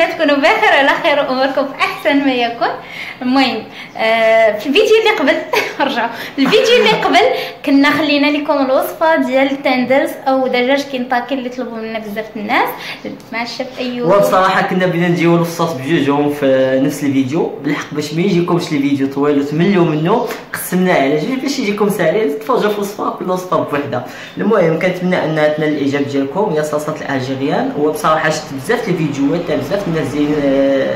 اتمنى تكونوا بخير على خير اموركم في احسن ما يكون. المهم في الفيديو اللي قبل نرجعوا الفيديو اللي قبل كنا خلينا لكم الوصفه ديال التندرز او دجاج كنتاكي اللي طلبوا منا بزاف الناس مع الشيف ايوب. وبصراحه كنا بدينا نديروا الوصفات بجوجهم في نفس الفيديو بالحق باش ما يجيكمش الفيديو طويل وتملوا منه، قسمناه على جوج باش يجيكم ساهل تفرجوا في الوصفه كل وصفه بوحدها. المهم كنتمنى انها تنال الاعجاب ديالكم، هي صلصه الالجيريان. وبصراحه شفت بزاف الفيديوهات تاع بزاف الناس ديال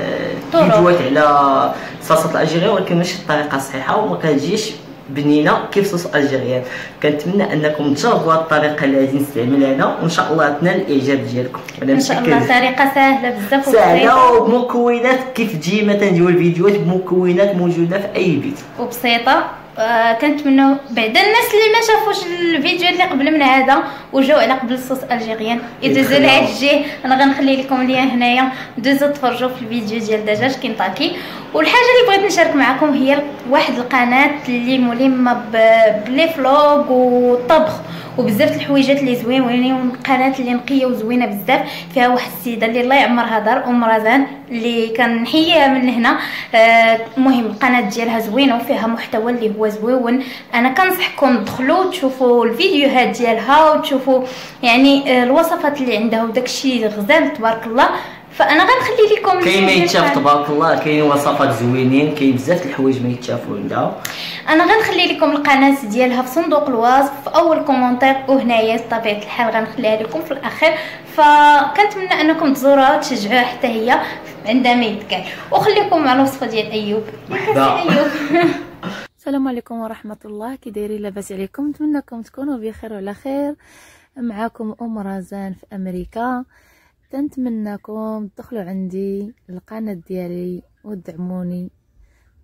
فيديوهات على صلصه الالجيريان ولكن ماشي الطريقه الصحيحه وما كتجيش بنينه كيف صلصه الالجيريان. كنتمنى انكم تجربوا هذه الطريقه اللي غادي نستعملها هنا وان شاء الله تنال الاعجاب ديالكم. ان شاء الله طريقه سهله بزاف وسهله وبمكونات كيف تجي مثلا ديال الفيديوهات بمكونات موجوده في اي بيت وبسيطه. كنتمنوا بعد الناس اللي ما شافوش الفيديو اللي قبل من هذا وجاو على قبل الصوص الجيريان يدوزوا لهاد الجهه، انا غنخلي لكم ليا هنايا دوزوا تفرجوا في الفيديو ديال دجاج كنتاكي. والحاجه اللي بغيت نشارك معكم هي واحد القناه اللي ملمه بلي فلوغ والطبخ وبزاف الحويجات اللي زوينين والقناه اللي نقيه وزوينه بزاف، فيها واحد السيده اللي الله يعمرها دار ام رزان اللي كنحييها من هنا. المهم القناه ديالها زوينه وفيها محتوى اللي هو زوين، انا كنصحكم تدخلوا تشوفوا الفيديوهات ديالها وتشوفوا يعني الوصفات اللي عندها وداكشي غزال تبارك الله. فانا غنخلي لكم كاين ما يتشاف تبارك الله، كاين وصفات زوينين، كاين بزاف الحوايج ما يتشافوا عندها. انا غنخلي لكم القناه ديالها في صندوق الوصف في اول كومونتير وهنايا بطبيعه الحال غنخليها لكم في الاخير. فكنتمنى انكم تزوروها وتشجعوها حتى هي عندها ما يتقال. وخليكم مع الوصفه ديال ايوب. السلام عليكم ورحمه الله، كي دايرين لاباس عليكم؟ نتمنىكم تكونوا بخير وعلى خير. معاكم ام رزان في امريكا. كنتمنىكم تدخلوا عندي القناه ديالي وتدعموني،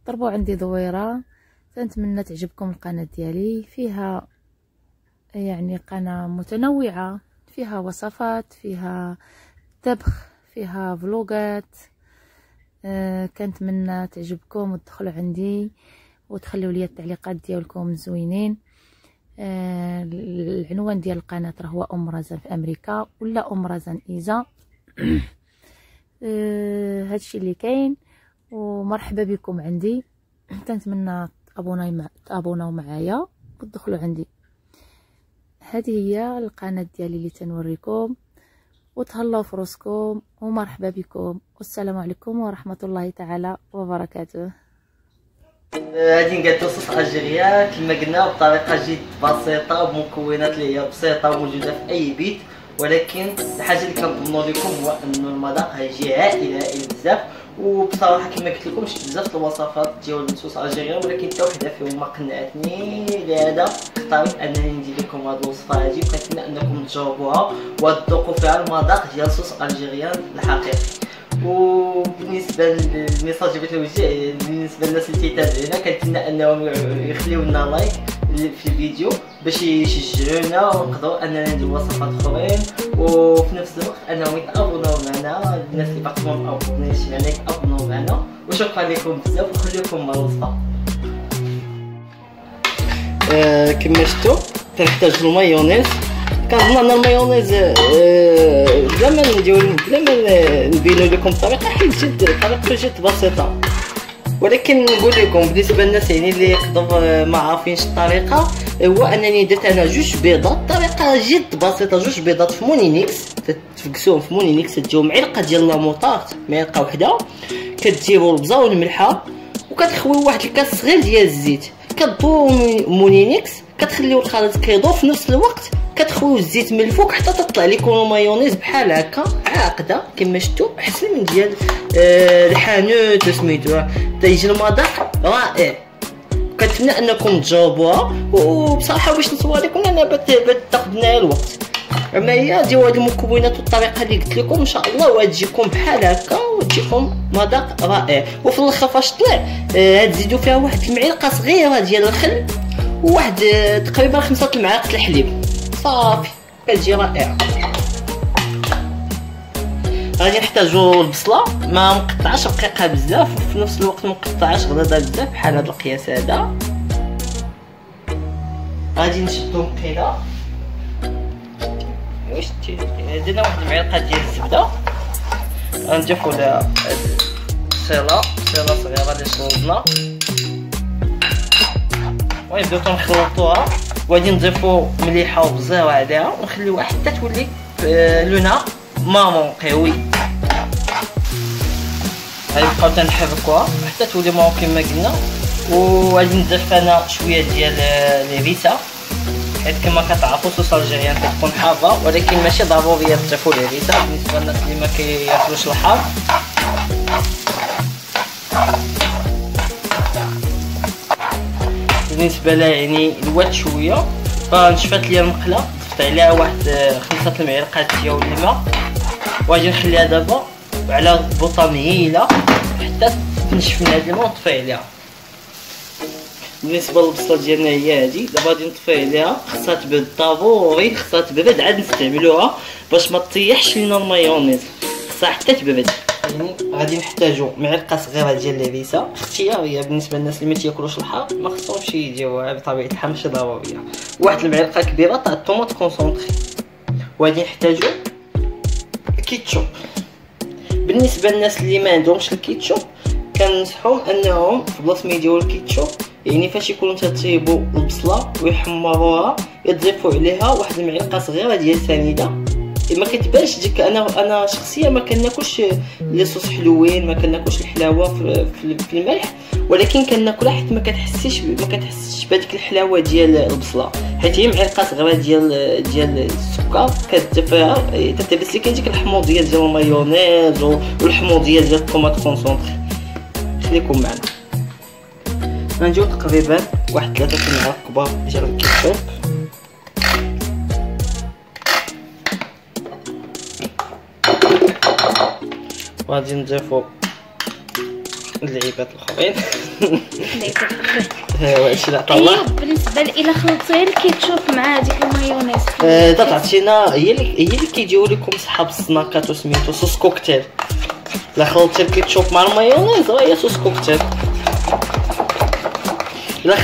طلبوا عندي دويره. كنتمنى تعجبكم القناه ديالي، فيها يعني قناه متنوعه، فيها وصفات، فيها طبخ، فيها فلوجات. كنتمنى تعجبكم وتدخلوا عندي وتخليوا لي التعليقات ديالكم زوينين. العنوان ديال القناه راه هو ام رزان في امريكا ولا ام رزان ايزا. هادشي اللي كاين ومرحبا بكم عندي. كنتمنى تابوناو معايا وتدخلوا عندي. هذه هي القناه ديالي اللي تنوريكم، وتهلاو في راسكم ومرحبا بكم والسلام عليكم ورحمه الله تعالى وبركاته. هادي نقادو صوص الجيريان كما قلنا بطريقه جد بسيطه بمكونات اللي هي بسيطه موجوده في اي بيت، ولكن الحاجه اللي كنضمنوا لكم هو انه المذاق غيجي هائل بزاف. وبصراحه كما قلت لكم شفت بزاف الوصفات ديال صوص الجيريان ولكن حتى وحده فيهم ما قنعتني، لهذا اختاريت انني ندير لكم هاد الوصفه هادي وكنتمنى انكم تجاوبوها وتذوقوا فيها المذاق ديال صوص الجيريان الحقيقي. وبالنسبه للميساج اللي بغيت نوجه بالنسبه للناس اللي تيتابعونا كنتمنى انهم يخليولنا لايك في الفيديو باش يشجعونا ونقدروا اننا نديروا وصفات اخرين، وفي نفس الوقت انهم يتابعونا معنا. الناس اللي باقيين ما ابوناوش يعني ابوناو معنا، وشكرا لكم بزاف وخليكم مع الوصفه. كما شفتوا كنحتاج المايونيز. كنظن ان المايونيز بلا ما نبينو لكم الطريقه حيت طريقته جد بسيطه، ولكن نقول لكم بالنسبه للناس يعني اللي يقدروا ما عارفينش الطريقه هو انني درت انا جوج بيضات طريقه جد بسيطه. جوج بيضات في مونينيكس تفكسوهم في مونينيكس، تجيو معلقه ديال لاموطارد معلقه وحده، كتجيبوا البزا والملحه وكتخويو واحد الكاس صغير ديال الزيت، كتضو مونينيكس كتخليو الخليط كيضو في نفس الوقت كتخويو الزيت من الفوق حتى تطلع لكم المايونيز بحال هكا عاقده كما شفتوا احسن من ديال الحانوت سميتو، تيجي المذاق رائع. كنتمنى انكم تجاوبوها، وبصراحه باش نصور لكم انا بات تاخذنا الوقت. اما هي ديال هاد المكونات والطريقه اللي قلت لكم ان شاء الله وغتجيكم بحال هكا وتجيكم مذاق رائع. وفي الاخر فاش طلع غتزيدوا فيها واحد المعلقه صغيره ديال الخل وواحد تقريبا 5 المعالق الحليب صافي كتجي رائعه. غادي نحتاجو البصله ما مقطعاش رقيقه بزاف وفي نفس الوقت مقطعاش غليظه بزاف بحال هذا القياس هذا. غادي نشدو مقيله واش درنا واحد المعلقه ديال الزبده غنضيفو ليها صيله صغيره اللي صوبنا ونبداو تنخلطوها. وغادي نضيفو مليحه وبزاف عليها ونخليوها حتى تولي لونها مامون قوي. غنبقاو تنحركوها حتى تولي مامون كما قلنا. وغادي نضيف انا شويه ديال الهريسه، حيت كما كتعرفوا الصوصه الجزائريه كتكون حاره، ولكن ماشي ضروري تضيفوا الهريسه بالنسبه للناس اللي ما كياكلوش الحار. بالنسبه لها يعني الواد شويه، فنشفات ليا المقله ضفت عليها واحد 5 المعلقات ديال الماء. وغادي نخليها دابا على بوطه مهيله حتى تنشف من هذا الماء ونطفي عليها. بالنسبه للبصله ديالنا هي هذه، دابا غادي نطفي عليها. خاصها تبرد ضروري، خاصها تبرد عاد نستعملوها باش ما تطيحش لينا المايونيز، خاصها حتى تبرد. يعني غادي نحتاجو معلقه صغيره ديال الهريسه اختياريه بالنسبه للناس اللي ما تياكلوش الحار، ما خصهمش يديروها بطبيعه الحال ماشي ضروريه. واحد المعلقه كبيره تاع الطوماط كونسونطري. وغادي نحتاجو الكيتشوب. بالنسبه للناس اللي ما عندهمش الكيتشوب كنصحهم انهم في بلاصه ما يديروا الكيتشوب، يعني فاش يكونوا تطيبوا البصله ويحمروها يضيفوا عليها واحد المعلقه صغيره ديال السنيده. ما كتبانش ديك، انا شخصيا ما كناكلش لي صوص حلوين، ما كناكلش الحلاوه في الملح، ولكن كناكلها حيت ما كتحسش بهذيك الحلاوه ديال البصله، حيت هي معلقه صغيره ديال السكر كتضيفها تتبس لك ديك الحموضيه ديال المايونيز والحموضيه ديال الطوماط كونسونطري. خليكم معنا. غنجيو تقريبا واحد 3 معالق كبار ديال الكيتشوب. وغادي نضيفو اللعيبات الاخرين. ايوب، بالنسبه الى خلطتي الكيتشوب مع هذيك المايونيز تعطينا هي اللي كيجيو لكم صحاب السناكات وسميتو صوص كوكتيل. لا خلطتي الكيتشوب مع المايونيز راه هي صوص كوكتيل. الا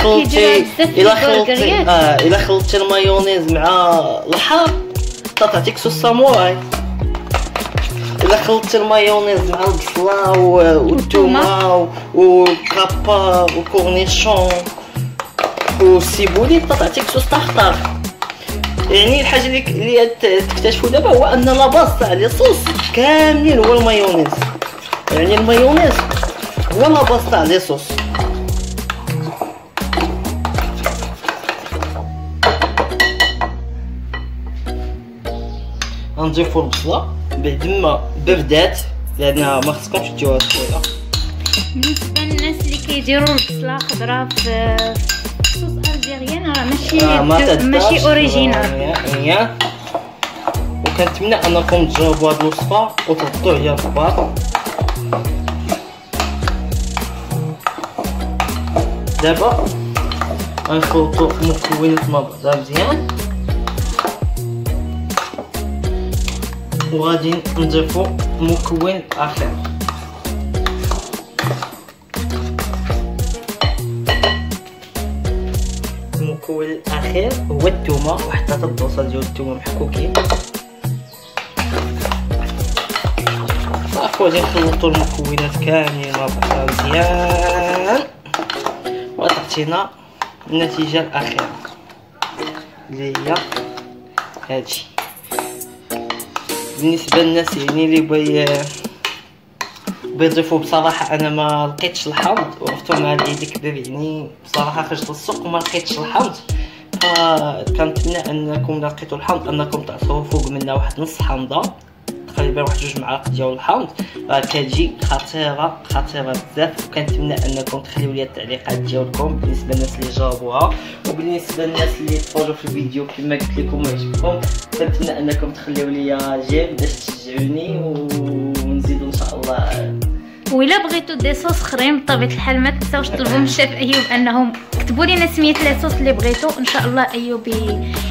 خلطتي المايونيز مع الحار تعطيك صوص ساموراي. الا خلطتي المايونيز مع البصله والثومه والكابا والكورنيشون والسيبولي تعطيك صوص طحطاح. يعني الحاجه اللي تكتشفوا دابا هو ان لا باس تاع لي صوص كاملين هو المايونيز، يعني المايونيز هو لا باس تاع لي صوص. غنضيفو البصله بعد ما بردات، لانها ما خصكمش ديروها سهله. بالنسبه للناس اللي كيديروا البصله خضراء في صوص الجزائريين راه ماشي اوريجينال. وكنتمنى انكم تجربوا هذه الوصفه وتردوا عليها في الباط. دابا غنخلطو المكونات مع بعضها مزيان، وغادي نضيفو مكون اخر. المكون الاخير هو الثومه، واحد 3 بصل ديال الثومه محكوكين. صافي غادي نخلطو المكونات كاملين مع بعضها مزيان وتعطينا النتيجه الاخيره اللي هي هادي. بالنسبه للناس يعني اللي بيضيفوا، بصراحه انا ما لقيتش الحامض وقفتو مع اليد كبير، يعني بصراحه خرجت للسوق وما لقيتش الحامض. فكنتمنى انكم لقيتوا الحامض انكم تعصروا فوق منها واحد نص حامضه تقريبا، واحد 2 معالق ديال الحامض، راه كتجي خطيره خطيره بزاف. وكنتمنى انكم تخليو لي التعليقات ديالكم بالنسبه للناس اللي جربوها، وبالنسبه للناس اللي تفرجوا في الفيديو كما قلت لكم وعجبكم كنتمنى انكم تخليو لي جيم باش تشجعوني ونزيدوا ان شاء الله. وإلا بغيتو دي صوص خرين بطبيعه الحال ما تنساوش تطلبوا من الشيف ايوب انهم كتبوا لينا سميه لي صوص اللي بغيتو، ان شاء الله ايوب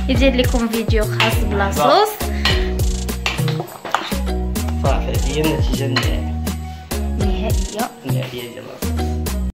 يزيد لكم فيديو خاص بلا صوص. صافي هي النتيجة النهائية ديال الوصفة.